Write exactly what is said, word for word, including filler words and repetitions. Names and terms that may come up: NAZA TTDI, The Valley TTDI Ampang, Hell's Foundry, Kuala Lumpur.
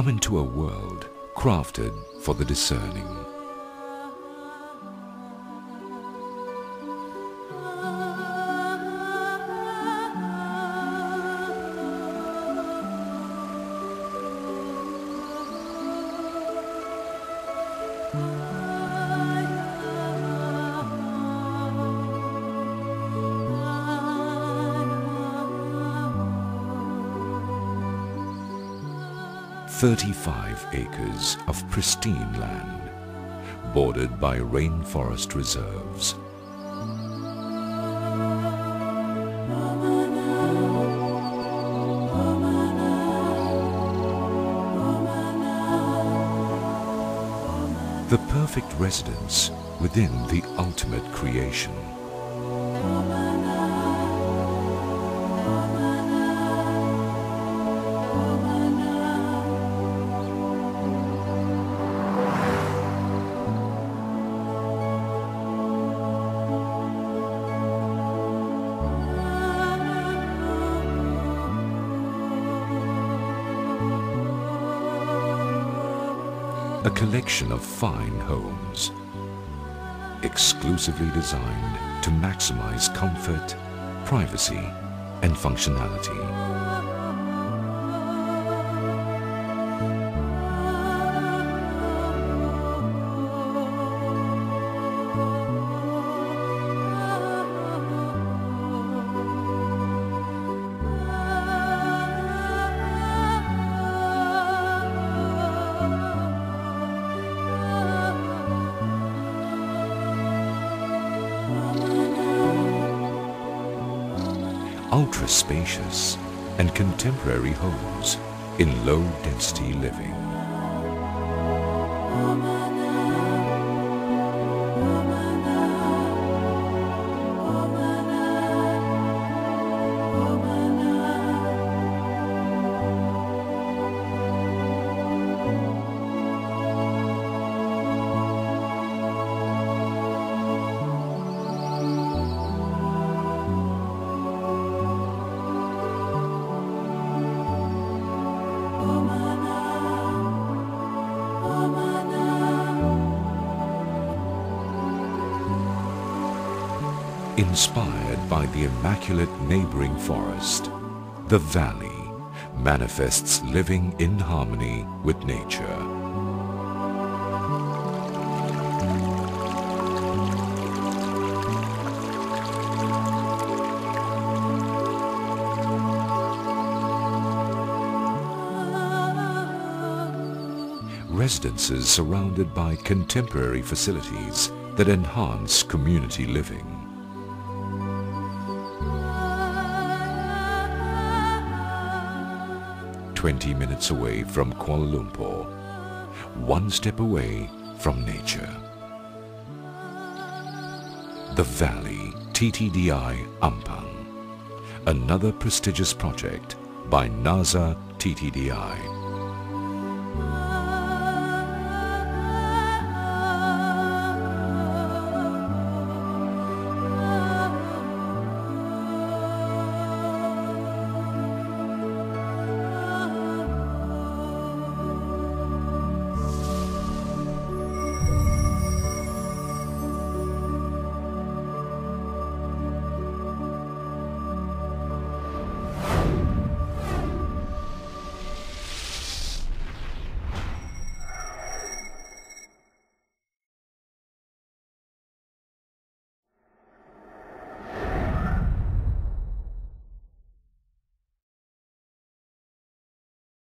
come into a world crafted for the discerning. thirty-five acres of pristine land, bordered by rainforest reserves. The perfect residence within the ultimate creation. A collection of fine homes, exclusively designed to maximize comfort, privacy, and functionality. Spacious and contemporary homes in low-density living. Inspired by the immaculate neighboring forest, the valley manifests living in harmony with nature. Residences surrounded by contemporary facilities that enhance community living. twenty minutes away from Kuala Lumpur, one step away from nature. The Valley T T D I Ampang, another prestigious project by NAZA T T D I.